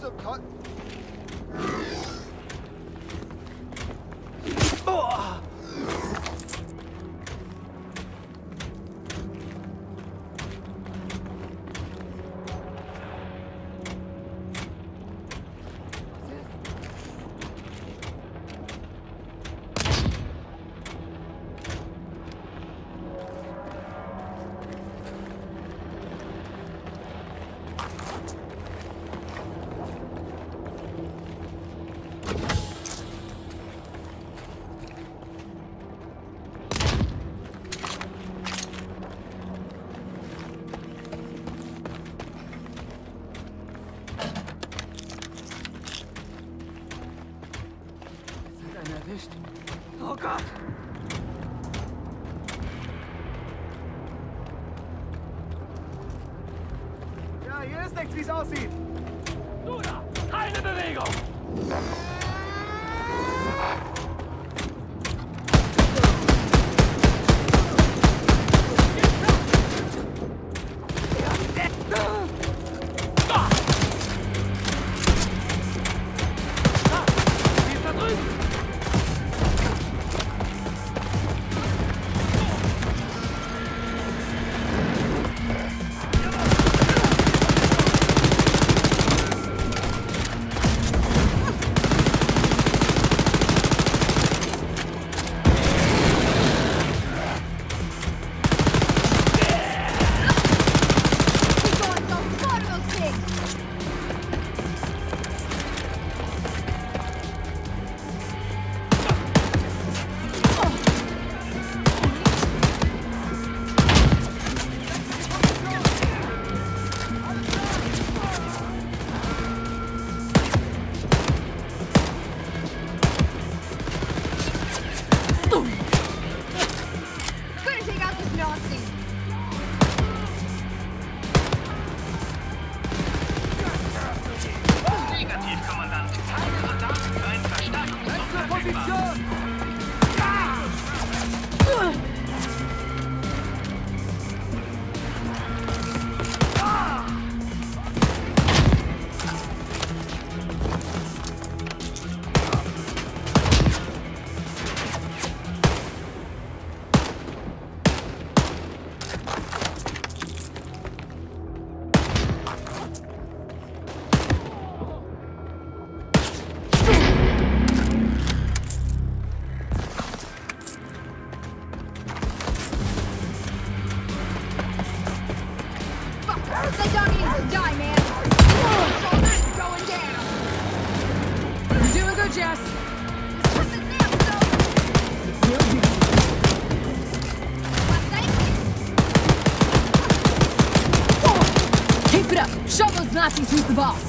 some cut. Oh Gott! Ja, hier ist nichts, wie es aussieht. Du da! Keine Bewegung! Show those Nazis who's the boss!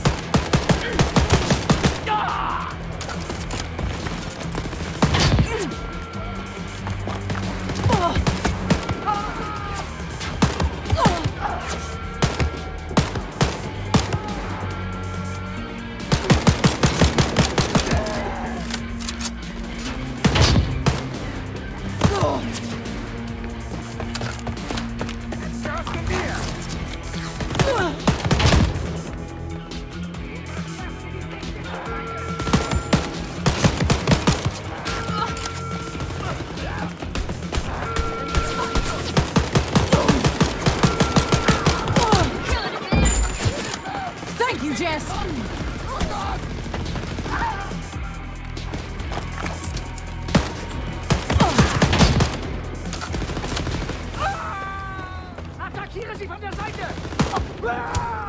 Attackiere sie von der Seite!